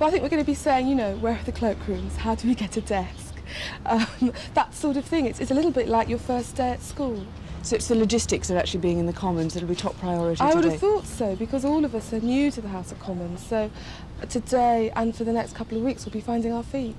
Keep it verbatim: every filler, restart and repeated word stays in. Well, I think we're going to be saying, you know, where are the cloakrooms? How do we get a desk? Um, that sort of thing. It's, it's a little bit like your first day at school. So it's the logistics of actually being in the Commons that'll be top priority I today. Would have thought so, because all of us are new to the House of Commons. So today and for the next couple of weeks, we'll be finding our feet.